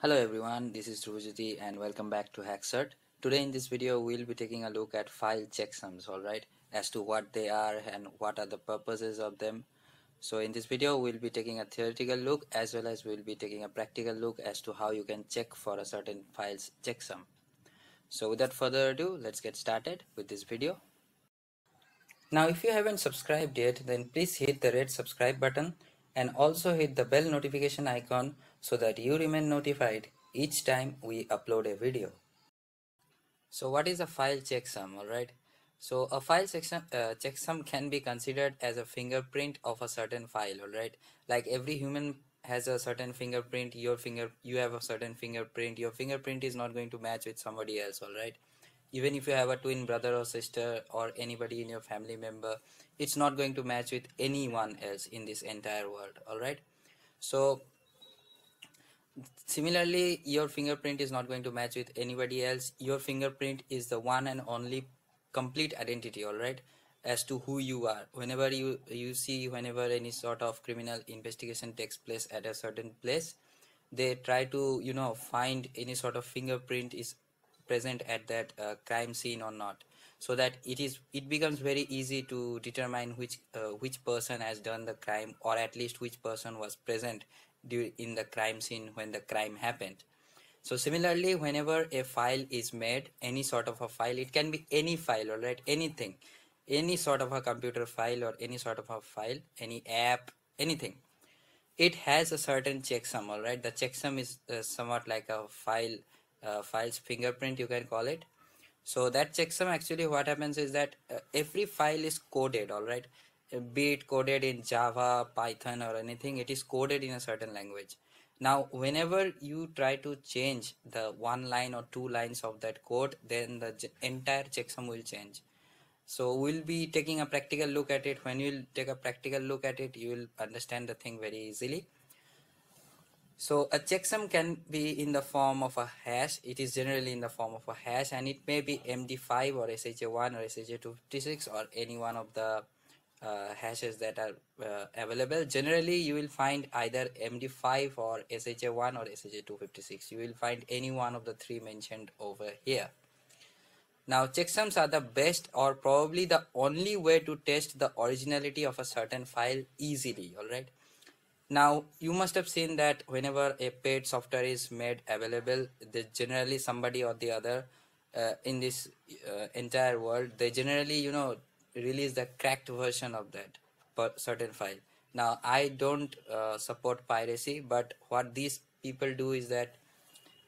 Hello everyone, this is Dhrubajyoti and welcome back to HackCert. Today in this video we'll be taking a look at file checksums, alright, as to what they are and what are the purposes of them. So in this video we'll be taking a theoretical look as well as we'll be taking a practical look as to how you can check for a certain file's checksum. So without further ado, let's get started with this video. Now if you haven't subscribed yet, then please hit the red subscribe button and also hit the bell notification icon so that you remain notified each time we upload a video. So what is a file checksum? Alright, so a file checksum can be considered as a fingerprint of a certain file. Alright, like every human has a certain fingerprint, you have a certain fingerprint, your fingerprint is not going to match with somebody else. Alright, even if you have a twin brother or sister or anybody in your family member, it's not going to match with anyone else in this entire world. Alright, so similarly your fingerprint is not going to match with anybody else. Your fingerprint is the one and only complete identity, alright, as to who you are. Whenever whenever any sort of criminal investigation takes place at a certain place, they try to, you know, find any sort of fingerprint is present at that crime scene or not, so that it becomes very easy to determine which person has done the crime, or at least which person was present in the crime scene when the crime happened. So similarly, whenever a file is made, any sort of a file, it can be any file, alright, anything, any sort of a computer file or any sort of a file, any app, anything, it has a certain checksum. Alright, the checksum is somewhat like a file's fingerprint, you can call it. So that checksum, actually what happens is that every file is coded, alright, be it coded in Java, Python or anything, it is coded in a certain language. Now whenever you try to change the one line or two lines of that code, then the entire checksum will change. So we'll be taking a practical look at it. When you'll take a practical look at it, you will understand the thing very easily. So a checksum can be in the form of a hash, it is generally in the form of a hash, and it may be MD5 or SHA1 or SHA256 or any one of the hashes that are available. Generally you will find either MD5 or SHA1 or SHA256. You will find any one of the three mentioned over here. Now checksums are the best or probably the only way to test the originality of a certain file easily, alright. Now you must have seen that whenever a paid software is made available, generally somebody or the other in this entire world, they generally, you know, release the cracked version of that certain file. Now I don't support piracy, but what these people do is that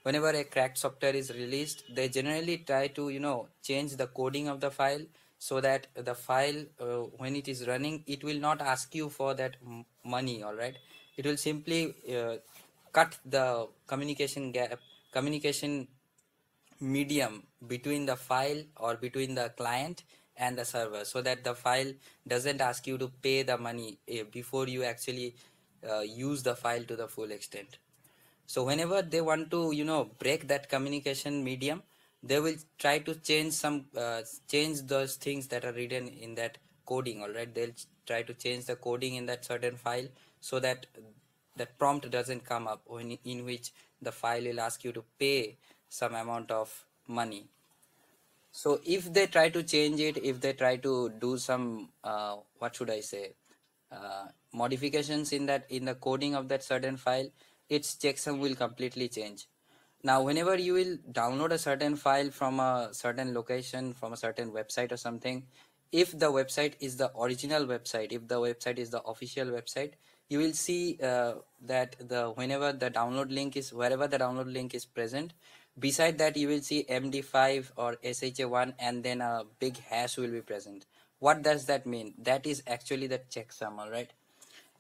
whenever a cracked software is released, they generally try to, you know, change the coding of the file so that the file when it is running, it will not ask you for that money, alright. It will simply cut the communication gap, communication medium between the file or between the client and the server, so that the file doesn't ask you to pay the money before you actually use the file to the full extent. So whenever they want to, you know, break that communication medium, they will try to change those things that are written in that coding, alright. They'll try to change the coding in that certain file so that that prompt doesn't come up in which the file will ask you to pay some amount of money. So if they try to change it, if they try to do some modifications in the coding of that certain file, its checksum will completely change. Now whenever you will download a certain file from a certain location, from a certain website or something, if the website is the original website, if the website is the official website, you will see that whenever the download link is, wherever the download link is present, beside that you will see MD5 or SHA1 and then a big hash will be present. What does that mean? That is actually the checksum, alright.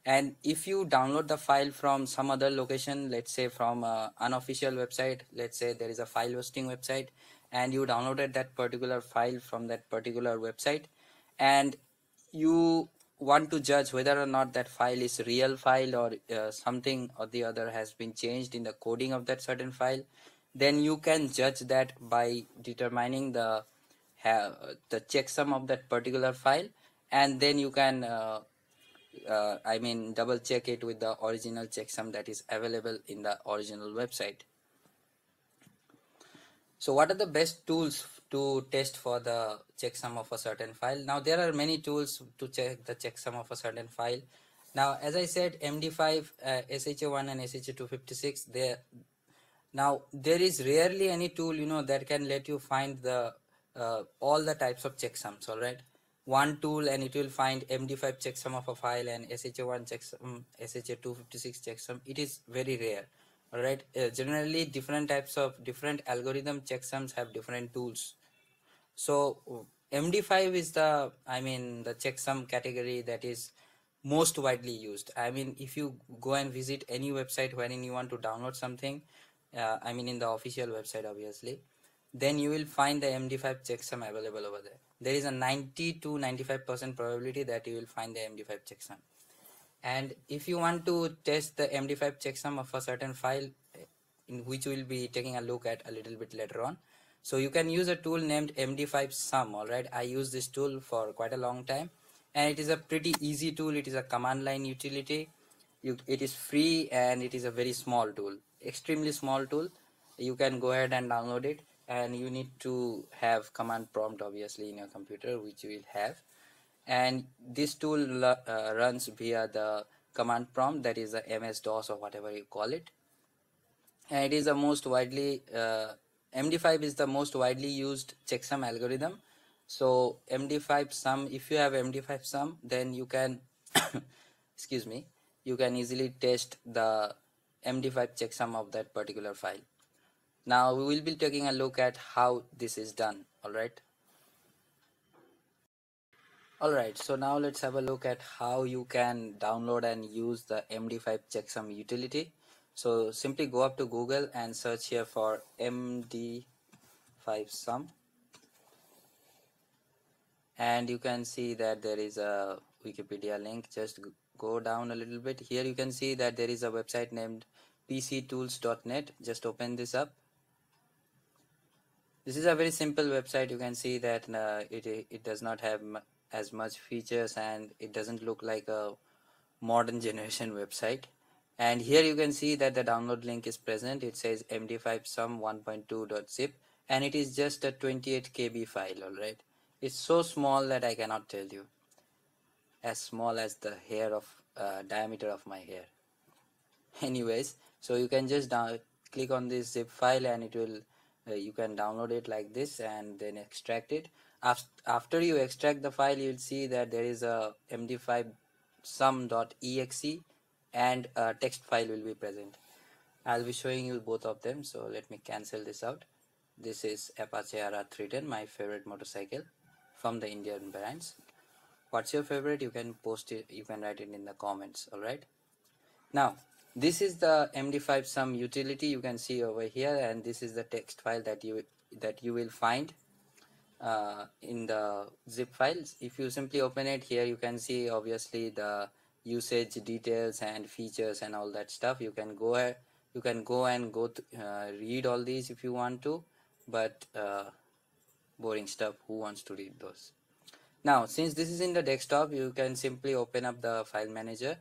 And if you download the file from some other location, let's say from an unofficial website, let's say there is a file hosting website, and you downloaded that particular file from that particular website, and you want to judge whether or not that file is real file or something or the other has been changed in the coding of that certain file, then you can judge that by determining the checksum of that particular file, and then you can double check it with the original checksum that is available in the original website. So what are the best tools to test for the checksum of a certain file? Now there are many tools to check the checksum of a certain file. Now as I said, MD5, SHA1 and SHA256, there is rarely any tool, you know, that can let you find the all the types of checksums. All right, one tool and it will find MD5 checksum of a file and SHA1 checksum, SHA256 checksum. It is very rare. All right, generally different types of different algorithm checksums have different tools. So MD5 is the, I mean, the checksum category that is most widely used. I mean, if you go and visit any website wherein you want to download something, I mean in the official website obviously, then you will find the MD5 checksum available over there. There is a 90 to 95% probability that you will find the MD5 checksum. And if you want to test the MD5 checksum of a certain file, in which we will be taking a look at a little bit later on, so you can use a tool named MD5Sum. Alright, I use this tool for quite a long time and it is a pretty easy tool. It is a command line utility. It is free and it is a very small tool, extremely small tool. You can go ahead and download it, and you need to have command prompt obviously in your computer, which you will have. And this tool runs via the command prompt, that is the MS-DOS or whatever you call it. And it is the most widely, MD5 is the most widely used checksum algorithm. So MD5Sum, if you have MD5Sum, then you can, excuse me, you can easily test the MD5 checksum of that particular file. Now we will be taking a look at how this is done. All right, so now let's have a look at how you can download and use the MD5 checksum utility. So simply go up to Google and search here for MD5Sum, and you can see that there is a Wikipedia link. Just go down a little bit. Here you can see that there is a website named pctools.net. just open this up. This is a very simple website. You can see that it does not have as much features and it doesn't look like a modern generation website. And here you can see that the download link is present. It says MD5Sum 1.2.zip and it is just a 28 KB file. Alright, it's so small that I cannot tell you, as small as the hair of diameter of my hair. Anyways, so you can just click on this zip file and it will you can download it like this and then extract it. After you extract the file, you'll see that there is a md5sum.exe and a text file will be present. I'll be showing you both of them, so let me cancel this out. This is Apache RR310, my favorite motorcycle from the Indian brands. What's your favorite? You can post it, you can write it in the comments. Alright, now this is the MD5Sum utility. You can see over here, and this is the text file that you will find in the zip files. If you simply open it, here you can see obviously the usage details and features and all that stuff. You can go ahead, you can go and go to, read all these if you want to, but boring stuff, who wants to read those? Now since this is in the desktop, you can simply open up the file manager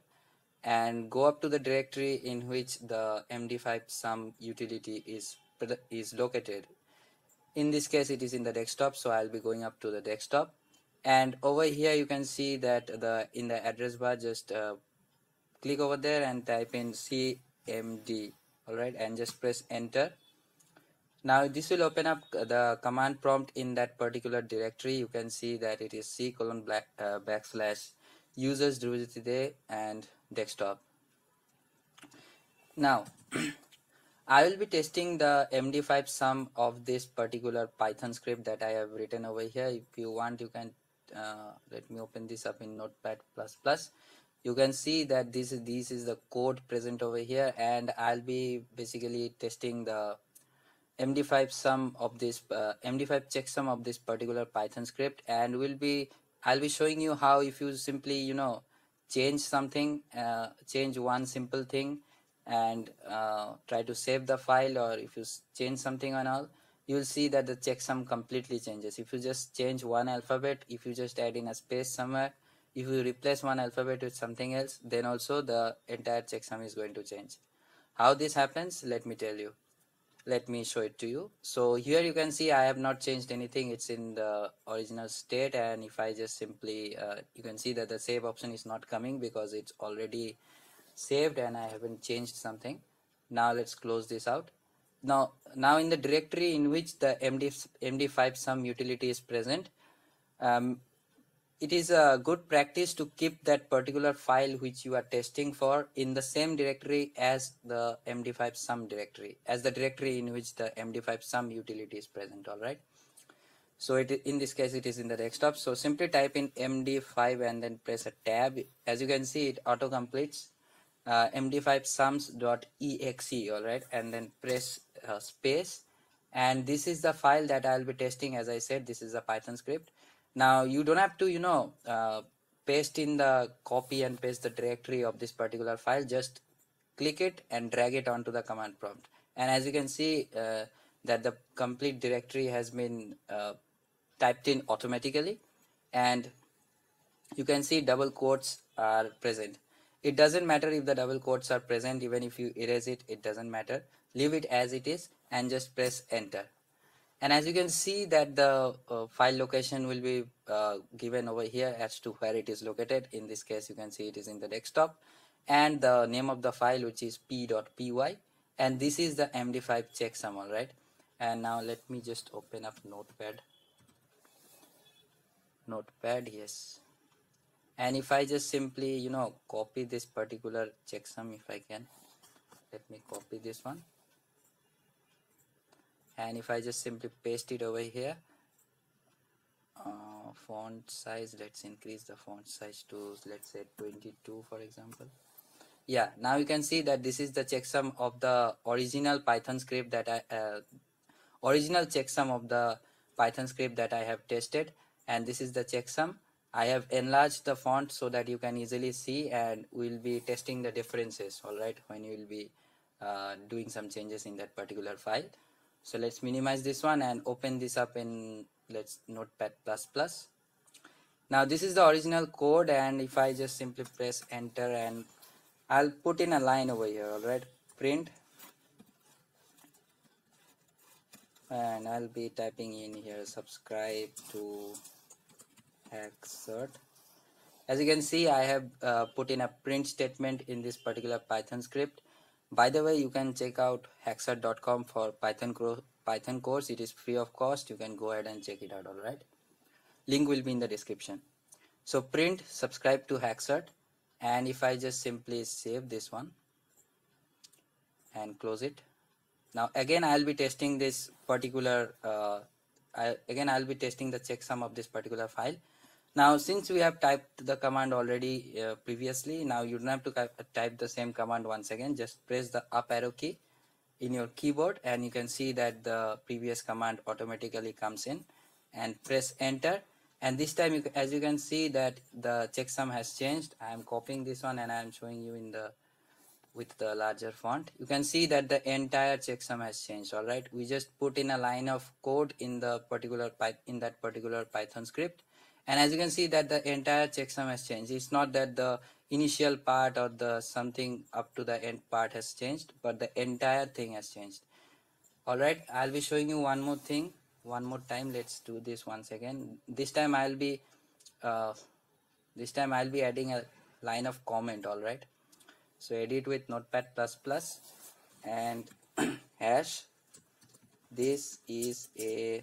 and go up to the directory in which the MD5Sum utility is located. In this case it is in the desktop, so I'll be going up to the desktop, and over here you can see that in the address bar, just click over there and type in CMD. Alright, and just press enter. Now this will open up the command prompt in that particular directory. You can see that it is c:\users Dhrubajyoti day and desktop. Now I will be testing the MD5Sum of this particular Python script that I have written over here. If you want, you can let me open this up in Notepad++. You can see that this is the code present over here, and I'll be basically testing the MD5Sum of this MD5 checksum of this particular Python script, and I'll be showing you how, if you simply, you know, change something, change one simple thing and try to save the file, or if you change something and all, you will see that the checksum completely changes. If you just change one alphabet, if you just add in a space somewhere, if you replace one alphabet with something else, then also the entire checksum is going to change. How this happens, let me tell you. let me show it to you. So here you can see I have not changed anything, it's in the original state, and if I just simply you can see that the save option is not coming because it's already saved and I haven't changed something. Now let's close this out. Now in the directory in which the MD5Sum utility is present, it is a good practice to keep that particular file which you are testing for in the same directory as the MD5Sum directory, as the directory in which the MD5Sum utility is present. All right. So it, in this case, it is in the desktop. So simply type in MD5 and then press a tab. As you can see, it auto completes MD5Sums.exe. All right, and then press space. And this is the file that I'll be testing. As I said, this is a Python script. Now you don't have to, you know, paste in the copy and paste the directory of this particular file. Just click it and drag it onto the command prompt. And as you can see that the complete directory has been typed in automatically, and you can see double quotes are present. It doesn't matter if the double quotes are present, even if you erase it, it doesn't matter. Leave it as it is and just press enter. And as you can see that the file location will be given over here as to where it is located. In this case, you can see it is in the desktop, and the name of the file, which is p.py, and this is the MD5 checksum. All right. And now let me just open up Notepad. Notepad, yes. And if I just simply, you know, copy this particular checksum, if I can, let me copy this one. And if I just simply paste it over here, font size, let's increase the font size to, let's say, 22, for example. Yeah, now you can see that this is the checksum of the original Python script that I, original checksum of the Python script that I have tested. And this is the checksum. I have enlarged the font so that you can easily see, and we'll be testing the differences, all right, when you will be doing some changes in that particular file. So let's minimize this one and open this up in, let's, Notepad++. Now this is the original code, and if I just simply press enter, and I'll put in a line over here, alright, print, and I'll be typing in here subscribe to HackCert. As you can see, I have put in a print statement in this particular Python script. By the way, you can check out hackcert.com for Python course. It is free of cost. You can go ahead and check it out. All right. Link will be in the description. So print subscribe to HackCert. And if I just simply save this one and close it. Now again, I'll be testing this particular, I'll be testing the checksum of this particular file. Now since we have typed the command already previously, now you don't have to type the same command once again. Just press the up arrow key in your keyboard, and you can see that the previous command automatically comes in, and press enter. And this time, you, as you can see, that the checksum has changed. I am copying this one and I am showing you in the with the larger font. You can see that the entire checksum has changed. All right, we just put in a line of code in the particular Python script. And as you can see that the entire checksum has changed. It's not that the initial part or the something up to the end part has changed, but the entire thing has changed. All right, I'll be showing you one more thing, one more time. Let's do this once again. This time I'll be adding a line of comment. All right, so edit with Notepad++ and hash. This is a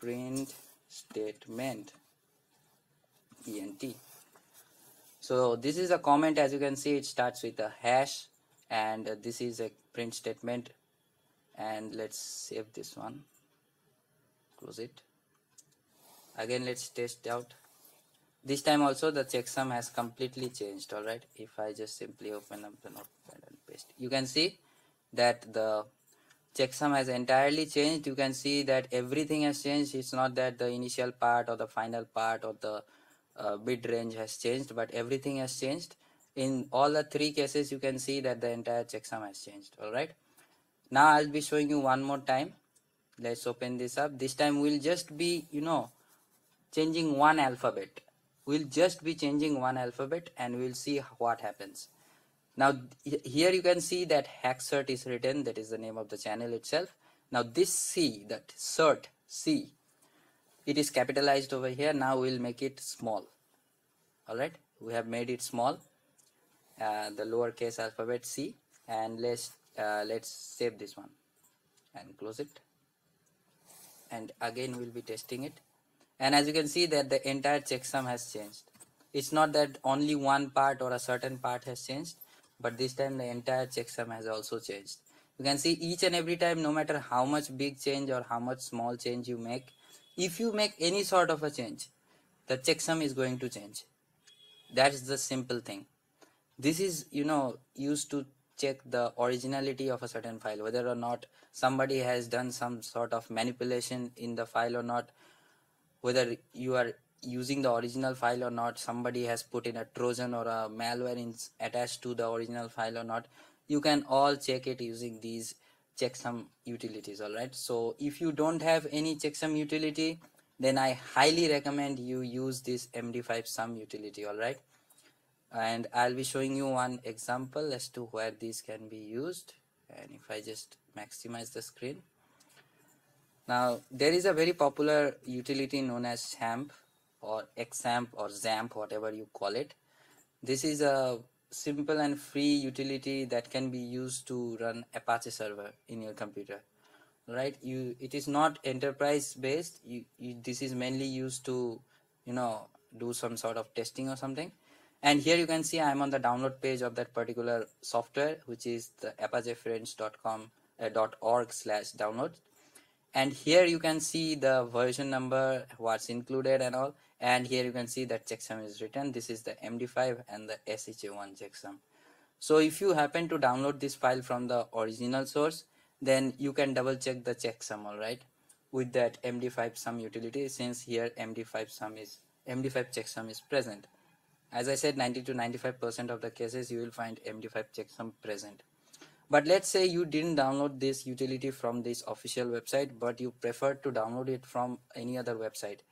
print statement ENT. So this is a comment. As you can see, it starts with a hash, and this is a print statement. And let's save this one, close it again. Let's test out. This time also the checksum has completely changed. All right, if I just simply open up the Notepad and paste, you can see that the checksum has entirely changed. You can see that everything has changed. It's not that the initial part or the final part or the bid range has changed, but everything has changed. In all the three cases, you can see that the entire checksum has changed. All right. Now I'll be showing you one more time. Let's open this up. This time we'll just be, you know, changing one alphabet. We'll just be changing one alphabet, and we'll see what happens. Now here you can see that HackCert is written, that is the name of the channel itself. Now this C, that cert C, it is capitalized over here. Now we'll make it small. All right, we have made it small, the lowercase alphabet C, and let's save this one and close it. And again we'll be testing it, and as you can see that the entire checksum has changed. It's not that only one part or a certain part has changed, but this time the entire checksum has also changed. You can see each and every time, no matter how much big change or how much small change you make, if you make any sort of a change, the checksum is going to change. That's the simple thing. This is, you know, used to check the originality of a certain file, whether or not somebody has done some sort of manipulation in the file or not, whether you are using the original file or not, somebody has put in a Trojan or a malware attached to the original file or not. You can all check it using these checksum utilities. All right, so if you don't have any checksum utility, then I highly recommend you use this MD5Sum utility. All right, and I'll be showing you one example as to where these can be used. And if I just maximize the screen, now there is a very popular utility known as XAMPP or XAMPP or XAMPP, whatever you call it. This is a simple and free utility that can be used to run Apache server in your computer. Right, it is not enterprise based. This is mainly used to, you know, do some sort of testing or something. And here you can see I'm on the download page of that particular software, which is the apachefriends.com.org/download. And here you can see the version number, what's included and all. And here you can see that checksum is written. This is the MD5 and the SHA1 checksum. So if you happen to download this file from the original source, then you can double check the checksum, all right, with that MD5Sum utility, since here MD5 checksum is present. As I said, 90 to 95% of the cases you will find MD5 checksum present. But let's say you didn't download this utility from this official website, but you prefer to download it from any other website,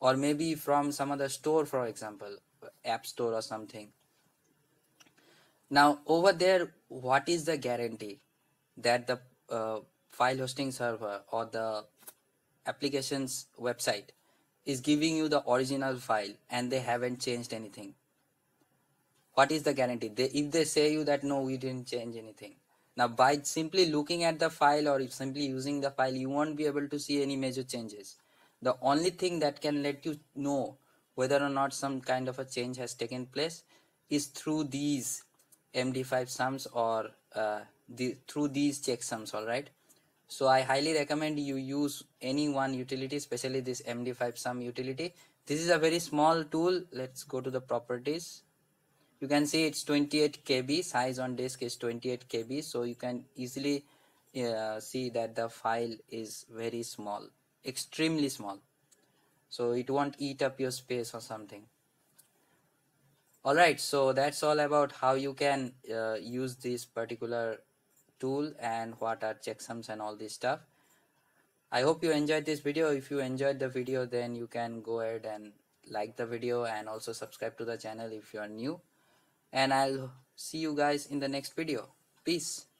or maybe from some other store, for example, app store or something. Now over there, what is the guarantee that the file hosting server or the application's website is giving you the original file and they haven't changed anything? What is the guarantee? If they say you that no, we didn't change anything. Now by simply looking at the file or simply using the file, you won't be able to see any major changes. The only thing that can let you know whether or not some kind of a change has taken place is through these MD5Sums or through these checksums, all right. So I highly recommend you use any one utility, especially this MD5Sum utility. This is a very small tool. Let's go to the properties. You can see it's 28 KB, size on disk is 28 KB, so you can easily see that the file is very small, extremely small, so it won't eat up your space or something. All right, so that's all about how you can use this particular tool and what are checksums and all this stuff. I hope you enjoyed this video. If you enjoyed the video, then you can go ahead and like the video and also subscribe to the channel if you are new. And I'll see you guys in the next video. Peace.